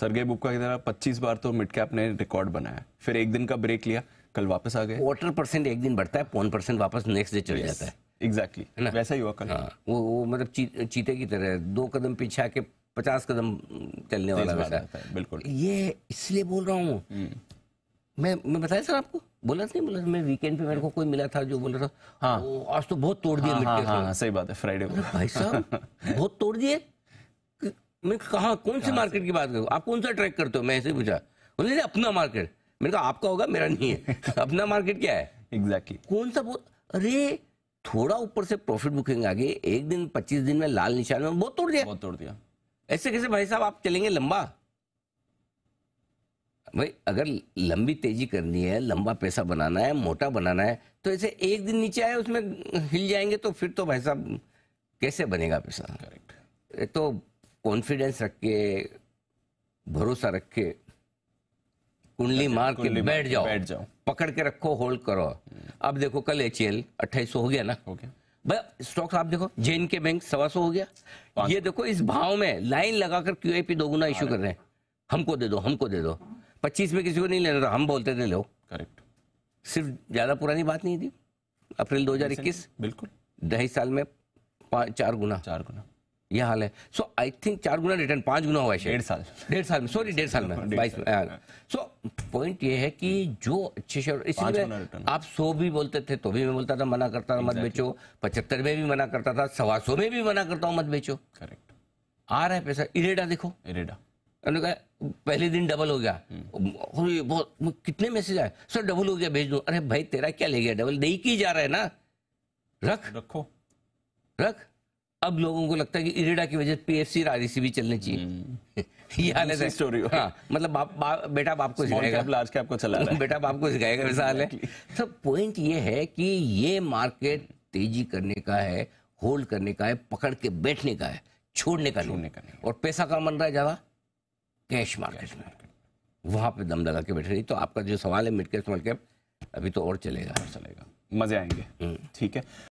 Sergei Bubka की तरह 25 बार तो मिड कैप ने रिकॉर्ड बनाया, फिर एक दिन का ब्रेक लिया, कल वापस आ गए। 1% एक दिन बढ़ता है, 1% वापस नेक्स्ट डे चले जाता है। एग्जैक्टली वैसा ही हुआ कल। वो मतलब चीते की तरह 2 कदम पीछे आके 50 कदम चलने वाला रहता है। बिल्कुल, ये इसलिए बोल रहा हूँ मैं बताया सर आपको, बोला नहीं बोला, मैं वीकेंड पे मेरे को कोई मिला था जो बोल रहा था हाँ आज तो बहुत तोड़ दिया। सही बात है, फ्राइडे को भाई साहब बहुत तोड़ दिए। मैं कहा कौन सी मार्केट की बात करूँ, आप कौन सा ट्रैक करते हो, मैं ऐसे ही पूछा। बोले अपना मार्केट। मैंने कहा आपका होगा, मेरा नहीं है। अपना मार्केट क्या है एग्जैक्टली कौन सा अरे थोड़ा ऊपर से प्रॉफिट बुकिंग आगे, एक दिन 25 दिन में लाल निशान में बहुत तोड़ दिया, बहुत तोड़ दिया। ऐसे कैसे भाई साहब आप चलेंगे लंबा? भाई अगर लंबी तेजी करनी है, लंबा पैसा बनाना है, मोटा बनाना है, तो ऐसे एक दिन नीचे आए उसमें हिल जाएंगे तो फिर तो भाई साहब कैसे बनेगा पैसा? करेक्ट। तो कॉन्फिडेंस रख के, भरोसा रख के, कुंडली मार के बैठ जाओ, पकड़ के रखो, होल्ड करो। अब देखो कल HCL 2800 हो गया ना, हो गया भाई स्टॉक। आप देखो JNK बैंक 125 हो गया। ये देखो इस भाव में लाइन लगाकर QIP 2 गुना इश्यू कर रहे हैं, हमको दे दो, हमको दे दो। 25 में किसी को नहीं लेना था, हम बोलते थे लो। करेक्ट। सिर्फ ज्यादा पुरानी बात नहीं थी, अप्रैल 2021। बिल्कुल, 2.5 साल में 4 गुना यह हाल है। सो आई थिंक 4 गुना रिटर्न, 5 गुना हुआ है शायद 1.5 साल में, सॉरी 1.5 साल में 22। सो पॉइंट ये है कि जो अच्छे शेयर, इसलिए आप 100 भी बोलते थे तो भी मैं बोलता था मना करता था मत बेचो, 75 में भी मना करता था, 125 में भी मना करता हूँ मत बेचो। करेक्ट, आ रहा है पैसा। इरेडा देखो, इरेडा पहले दिन डबल हो गया। बहुत कितने मैसेज आए, सर डबल हो गया भेज दो। अरे भाई तेरा क्या ले गया, डबल नहीं की जा रहा है ना, रख। अब लोगों को लगता है कि इरेडा की वजह से PFC और REC भी चलने चाहिए। ये हाल है स्टोरी। हाँ, मतलब बेटा बाप को सिखाएगा, लार्ज कैप को चला रहा है, बेटा बाप को सिखाएगा, वैसा हाल है। तो पॉइंट ये है कि ये मार्केट तेजी करने का है, होल्ड करने का है, पकड़ के बैठने का है, छोड़ने का नहीं। और पैसा कहाँ बन रहा है ज्यादा? कैश मार्केट में, वहाँ पे दम लगा के बैठे रही। तो आपका जो सवाल है मिड कैप स्मॉल कैप, अभी तो और चलेगा मजे आएंगे। ठीक है।